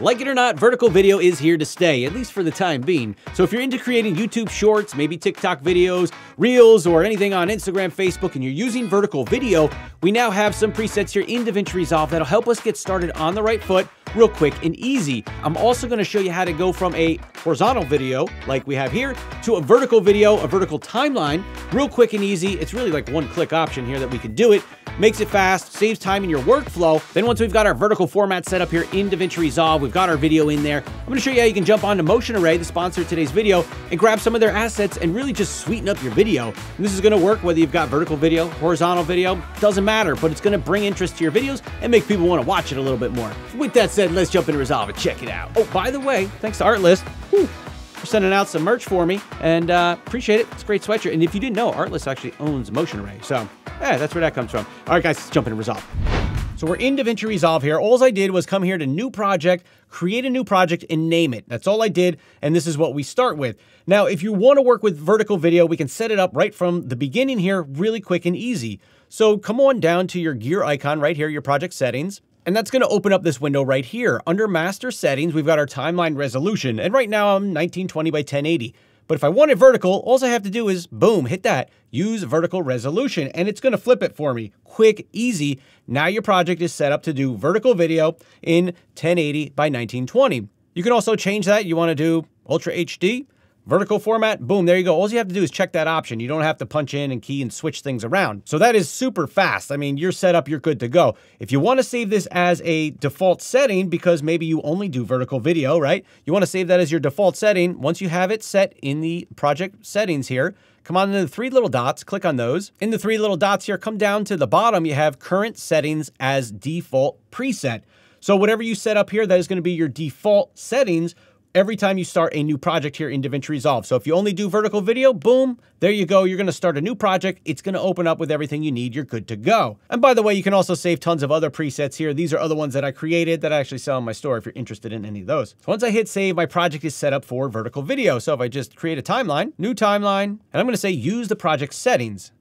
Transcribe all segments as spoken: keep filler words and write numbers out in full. Like it or not, vertical video is here to stay, at least for the time being. So if you're into creating YouTube Shorts, maybe TikTok videos, Reels, or anything on Instagram, Facebook, and you're using vertical video, we now have some presets here in DaVinci Resolve that'll help us get started on the right foot real quick and easy. I'm also gonna show you how to go from a horizontal video, like we have here, to a vertical video, a vertical timeline, real quick and easy. It's really like one click option here that we can do it. Makes it fast, saves time in your workflow. Then once we've got our vertical format set up here in DaVinci Resolve, we've got our video in there. I'm gonna show you how you can jump onto Motion Array, the sponsor of today's video, and grab some of their assets and really just sweeten up your video. And this is gonna work whether you've got vertical video, horizontal video, doesn't matter, but it's gonna bring interest to your videos and make people wanna watch it a little bit more. With that said, let's jump into Resolve and check it out. Oh, by the way, thanks to Artlist, whew, for sending out some merch for me, and uh, appreciate it, it's a great sweatshirt. And if you didn't know, Artlist actually owns Motion Array, so. Yeah, that's where that comes from. All right, guys, let's jump into Resolve. So we're in DaVinci Resolve here. All I did was come here to New Project, create a new project, and name it. That's all I did, and this is what we start with. Now, if you want to work with vertical video, we can set it up right from the beginning here, really quick and easy. So come on down to your gear icon right here, your project settings. And that's gonna open up this window right here. Under master settings, we've got our timeline resolution. And right now I'm nineteen twenty by ten eighty. But if I want it vertical, all I have to do is, boom, hit that, use vertical resolution, and it's gonna flip it for me. Quick, easy. Now your project is set up to do vertical video in ten eighty by nineteen twenty. You can also change that. You wanna do Ultra H D, vertical format, boom, there you go. All you have to do is check that option. You don't have to punch in and key and switch things around. So that is super fast. I mean, you're set up, you're good to go. If you wanna save this as a default setting, because maybe you only do vertical video, right? You wanna save that as your default setting. Once you have it set in the project settings here, come on to the three little dots, click on those. In the three little dots here, come down to the bottom, you have current settings as default preset. So whatever you set up here, that is gonna be your default settings every time you start a new project here in DaVinci Resolve. So if you only do vertical video, boom, there you go. You're gonna start a new project. It's gonna open up with everything you need. You're good to go. And by the way, you can also save tons of other presets here. These are other ones that I created that I actually sell in my store if you're interested in any of those. So once I hit save, my project is set up for vertical video. So if I just create a timeline, new timeline, and I'm gonna say use the project settings,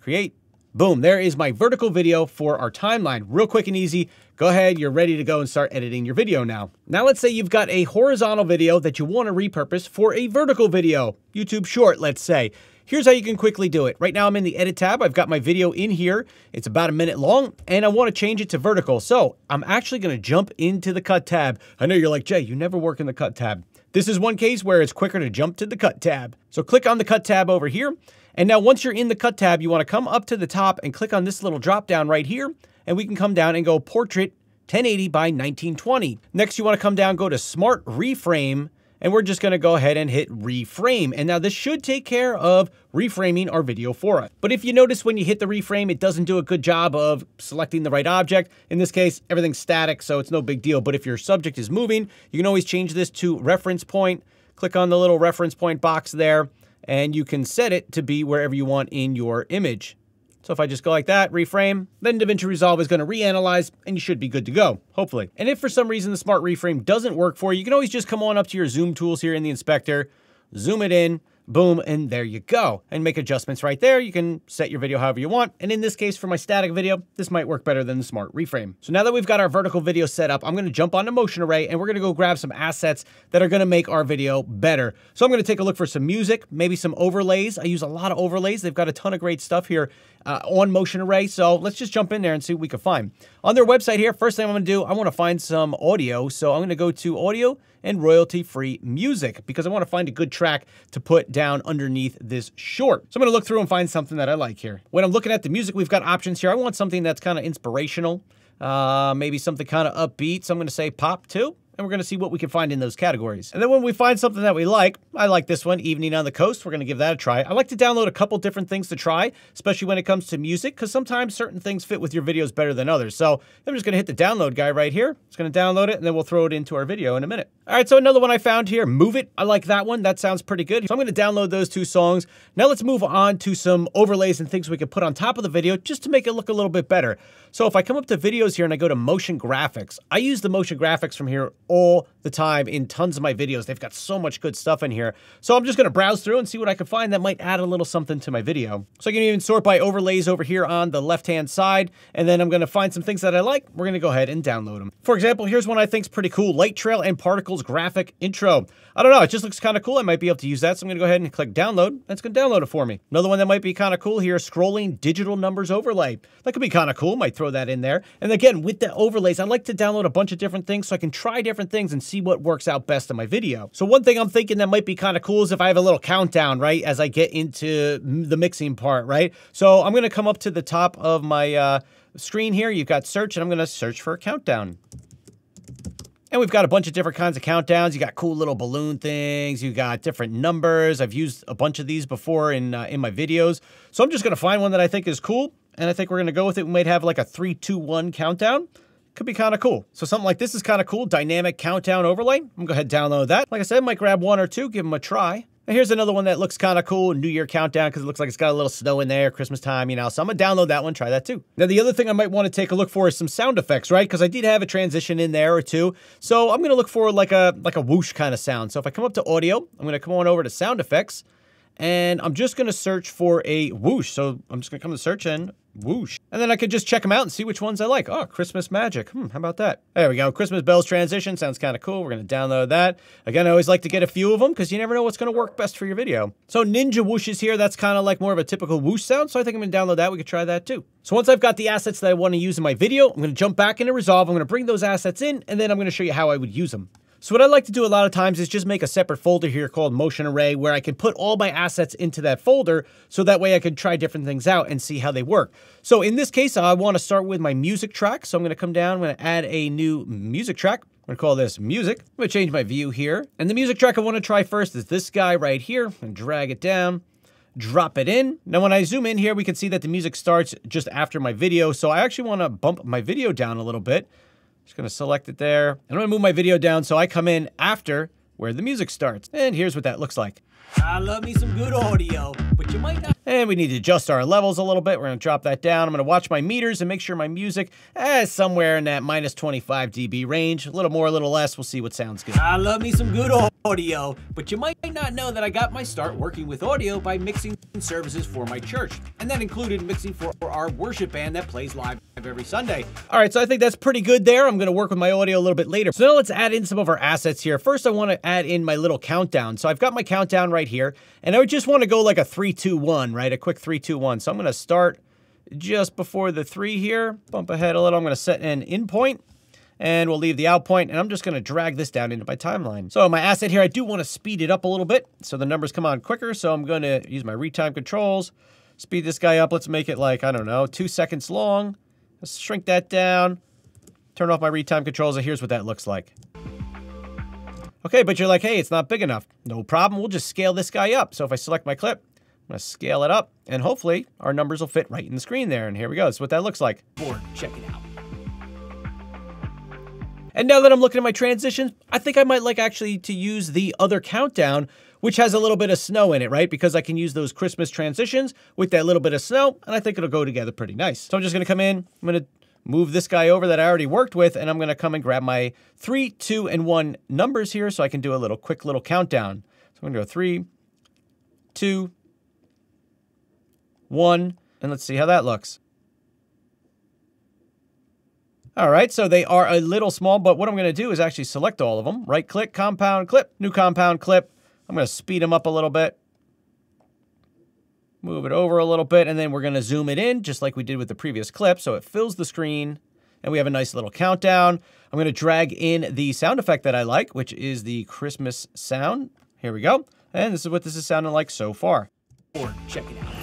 create, boom, there is my vertical video for our timeline. Real quick and easy. Go ahead, you're ready to go and start editing your video now. Now let's say you've got a horizontal video that you want to repurpose for a vertical video. YouTube short, let's say. Here's how you can quickly do it. Right now I'm in the edit tab. I've got my video in here. It's about a minute long and I want to change it to vertical. So I'm actually going to jump into the cut tab. I know you're like, Jay, you never work in the cut tab. This is one case where it's quicker to jump to the cut tab. So click on the cut tab over here. And now once you're in the cut tab, you wanna come up to the top and click on this little drop down right here, and we can come down and go portrait ten eighty by nineteen twenty. Next, you wanna come down, go to smart reframe, and we're just gonna go ahead and hit reframe. And now this should take care of reframing our video for us. But if you notice when you hit the reframe, it doesn't do a good job of selecting the right object. In this case, everything's static, so it's no big deal. But if your subject is moving, you can always change this to reference point. Click on the little reference point box there, and you can set it to be wherever you want in your image. So if I just go like that, reframe, then DaVinci Resolve is gonna reanalyze and you should be good to go, hopefully. And if for some reason the smart reframe doesn't work for you, you can always just come on up to your zoom tools here in the inspector, zoom it in, boom, and there you go. And make adjustments right there. You can set your video however you want. And in this case, for my static video, this might work better than the smart reframe. So now that we've got our vertical video set up, I'm gonna jump onto Motion Array and we're gonna go grab some assets that are gonna make our video better. So I'm gonna take a look for some music, maybe some overlays. I use a lot of overlays. They've got a ton of great stuff here uh, on Motion Array. So let's just jump in there and see what we can find. On their website here, first thing I'm gonna do, I wanna find some audio. So I'm gonna go to audio and royalty-free music because I wanna find a good track to put down underneath this short. So I'm gonna look through and find something that I like here. When I'm looking at the music, we've got options here. I want something that's kind of inspirational, uh, maybe something kind of upbeat. So I'm gonna say pop too, and we're gonna see what we can find in those categories. And then when we find something that we like, I like this one, Evening on the Coast, we're gonna give that a try. I like to download a couple different things to try, especially when it comes to music, because sometimes certain things fit with your videos better than others. So I'm just gonna hit the download guy right here. It's gonna download it, and then we'll throw it into our video in a minute. All right, so another one I found here, Move It. I like that one, that sounds pretty good. So I'm gonna download those two songs. Now let's move on to some overlays and things we can put on top of the video just to make it look a little bit better. So if I come up to videos here and I go to motion graphics, I use the motion graphics from here all the time in tons of my videos. They've got so much good stuff in here. So I'm just going to browse through and see what I can find that might add a little something to my video. So I can even sort by overlays over here on the left-hand side, and then I'm going to find some things that I like. We're going to go ahead and download them. For example, here's one I think is pretty cool, Light Trail and Particles Graphic Intro. I don't know, it just looks kind of cool. I might be able to use that. So I'm going to go ahead and click download. That's going to download it for me. Another one that might be kind of cool here, Scrolling Digital Numbers Overlay. That could be kind of cool. Might throw that in there. And again, with the overlays, I like to download a bunch of different things so I can try different things and see what works out best in my video. So one thing I'm thinking that might be kind of cool is if I have a little countdown, right, as I get into the mixing part, right? So I'm going to come up to the top of my uh, screen here. You've got search, and I'm going to search for a countdown. And we've got a bunch of different kinds of countdowns. You got cool little balloon things. You got different numbers. I've used a bunch of these before in, uh, in my videos. So I'm just going to find one that I think is cool. And I think we're going to go with it. We might have like a three, two, one countdown. Could be kind of cool. So something like this is kind of cool. Dynamic countdown overlay. I'm going to go ahead and download that. Like I said, might grab one or two, give them a try. And here's another one that looks kind of cool, New Year Countdown, because it looks like it's got a little snow in there, Christmas time, you know, so I'm going to download that one, try that too. Now, the other thing I might want to take a look for is some sound effects, right? Because I did have a transition in there or two, so I'm going to look for like a, like a whoosh kind of sound. So if I come up to audio, I'm going to come on over to sound effects, and I'm just going to search for a whoosh. So I'm just going to come to search and whoosh. And then I could just check them out and see which ones I like. Oh, Christmas magic. Hmm, how about that? There we go. Christmas bells transition. Sounds kind of cool. We're going to download that. Again, I always like to get a few of them because you never know what's going to work best for your video. So ninja whooshes here. That's kind of like more of a typical whoosh sound. So I think I'm going to download that. We could try that too. So once I've got the assets that I want to use in my video, I'm going to jump back into Resolve. I'm going to bring those assets in, and then I'm going to show you how I would use them. So what I like to do a lot of times is just make a separate folder here called Motion Array, where I can put all my assets into that folder, so that way I can try different things out and see how they work. So in this case, I want to start with my music track. So I'm going to come down, I'm going to add a new music track. I'm going to call this music. I'm going to change my view here. And the music track I want to try first is this guy right here, and drag it down, drop it in. Now, when I zoom in here, we can see that the music starts just after my video. So I actually want to bump my video down a little bit. Just gonna select it there. And I'm gonna move my video down so I come in after where the music starts. And here's what that looks like. I love me some good audio, but you might not. And we need to adjust our levels a little bit. We're gonna drop that down. I'm gonna watch my meters and make sure my music is somewhere in that minus twenty-five D B range. A little more, a little less. We'll see what sounds good. I love me some good audio, but you might not know that I got my start working with audio by mixing services for my church. And that included mixing for our worship band that plays live every Sunday. All right, so I think that's pretty good there. I'm gonna work with my audio a little bit later. So now let's add in some of our assets here. First, I wanna add in my little countdown. So I've got my countdown right here, and I would just wanna go like a three, two, one, right? A quick three, two, one. So I'm gonna start just before the three here, bump ahead a little. I'm gonna set an in point, and we'll leave the out point, and I'm just gonna drag this down into my timeline. So my asset here, I do wanna speed it up a little bit, so the numbers come on quicker. So I'm gonna use my retime controls, speed this guy up. Let's make it like, I don't know, two seconds long. Let's shrink that down, turn off my retime controls, and here's what that looks like. Okay, but you're like, hey, it's not big enough. No problem, we'll just scale this guy up. So if I select my clip, I'm gonna scale it up, and hopefully our numbers will fit right in the screen there. And here we go, that's what that looks like. Board, check it out. And now that I'm looking at my transitions, I think I might like actually to use the other countdown, which has a little bit of snow in it, right? Because I can use those Christmas transitions with that little bit of snow, and I think it'll go together pretty nice. So I'm just gonna come in, I'm gonna move this guy over that I already worked with, and I'm gonna come and grab my three, two, and one numbers here so I can do a little quick little countdown. So I'm gonna go three, two, one, and let's see how that looks. All right, so they are a little small, but what I'm gonna do is actually select all of them, right click, compound, clip, new compound, clip. I'm gonna speed them up a little bit, move it over a little bit, and then we're gonna zoom it in just like we did with the previous clip. So it fills the screen and we have a nice little countdown. I'm gonna drag in the sound effect that I like, which is the Christmas sound. Here we go. And this is what this is sounding like so far. Or check it out.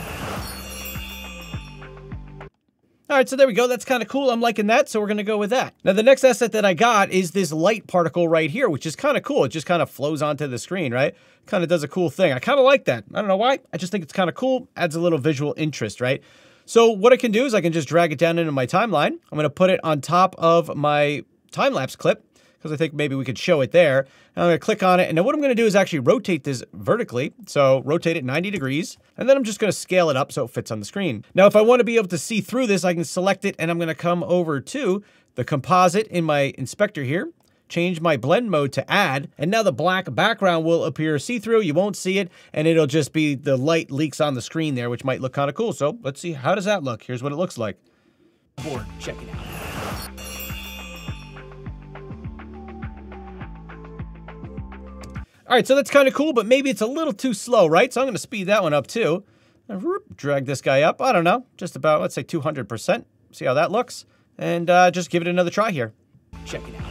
All right, so there we go. That's kind of cool. I'm liking that, so we're gonna go with that. Now, the next asset that I got is this light particle right here, which is kind of cool. It just kind of flows onto the screen, right? Kind of does a cool thing. I kind of like that. I don't know why. I just think it's kind of cool. Adds a little visual interest, right? So what I can do is I can just drag it down into my timeline. I'm gonna put it on top of my time-lapse clip, because I think maybe we could show it there. And I'm going to click on it. And now what I'm going to do is actually rotate this vertically. So rotate it ninety degrees. And then I'm just going to scale it up so it fits on the screen. Now, if I want to be able to see through this, I can select it. And I'm going to come over to the composite in my inspector here. Change my blend mode to add, and now the black background will appear see-through. You won't see it, and it'll just be the light leaks on the screen there, which might look kind of cool. So let's see, how does that look? Here's what it looks like. Board, check it out. All right, so that's kind of cool, but maybe it's a little too slow, right? So I'm gonna speed that one up too. Drag this guy up, I don't know, just about, let's say two hundred percent. See how that looks, and uh, just give it another try here. Check it out.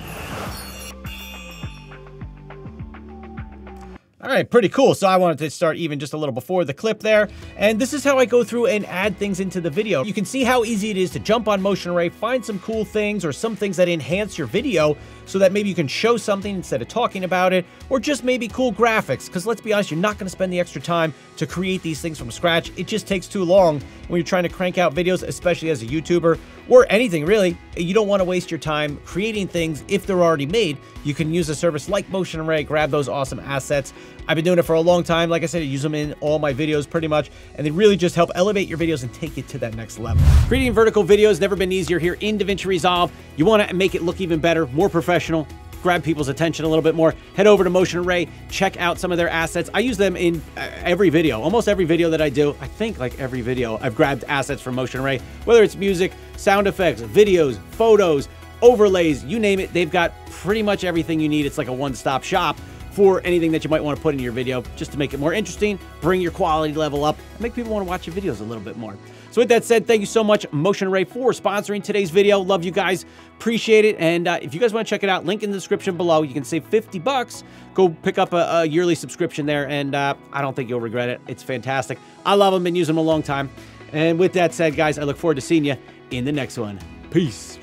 All right, pretty cool. So I wanted to start even just a little before the clip there. And this is how I go through and add things into the video. You can see how easy it is to jump on Motion Array, find some cool things or some things that enhance your video so that maybe you can show something instead of talking about it, or just maybe cool graphics. Because let's be honest, you're not going to spend the extra time to create these things from scratch. It just takes too long when you're trying to crank out videos, especially as a YouTuber or anything really. You don't want to waste your time creating things if they're already made. You can use a service like Motion Array, grab those awesome assets. I've been doing it for a long time. Like I said, I use them in all my videos pretty much, and they really just help elevate your videos and take it to that next level. Creating vertical videos never been easier here in DaVinci Resolve. You want to make it look even better, more professional, grab people's attention a little bit more. Head over to Motion Array, check out some of their assets. I use them in every video, almost every video that I do. I think like every video, I've grabbed assets from Motion Array, whether it's music, sound effects, videos, photos, overlays, you name it. They've got pretty much everything you need. It's like a one-stop shop for anything that you might want to put in your video, just to make it more interesting, bring your quality level up, and make people want to watch your videos a little bit more. So with that said, thank you so much, Motion Array, for sponsoring today's video. Love you guys, appreciate it. And uh, if you guys want to check it out, link in the description below. You can save fifty bucks, go pick up a, a yearly subscription there, and uh, I don't think you'll regret it. It's fantastic. I love them, been using them a long time. And with that said, guys, I look forward to seeing you in the next one. Peace.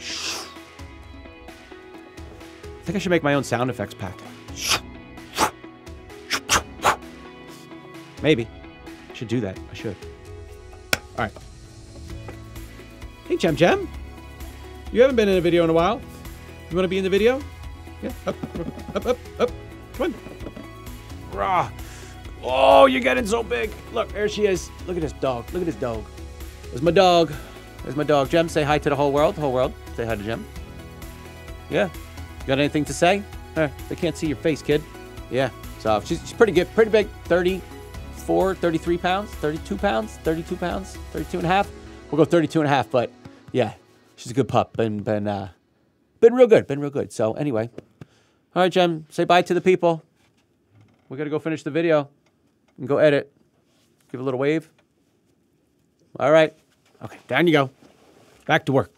I think I should make my own sound effects pack. Maybe. I should do that. I should. All right. Hey, Gem Gem. You haven't been in a video in a while. You want to be in the video? Yeah. Up, up, up, up. Come on. Rah. Oh, you're getting so big. Look, there she is. Look at this dog. Look at this dog. There's my dog. There's my dog. Gem, say hi to the whole world. The whole world. Say hi to Gem. Yeah. You got anything to say? Huh. They can't see your face, kid. Yeah. So she's, she's pretty good. Pretty big. thirty. Four, thirty-three pounds, thirty-two pounds, thirty-two pounds, thirty-two and a half. We'll go thirty-two and a half, but yeah, she's a good pup. Been, been, uh, been real good, been real good. So anyway, all right, Gem, say bye to the people. We gotta go finish the video and go edit. Give a little wave. All right, okay, down you go. Back to work.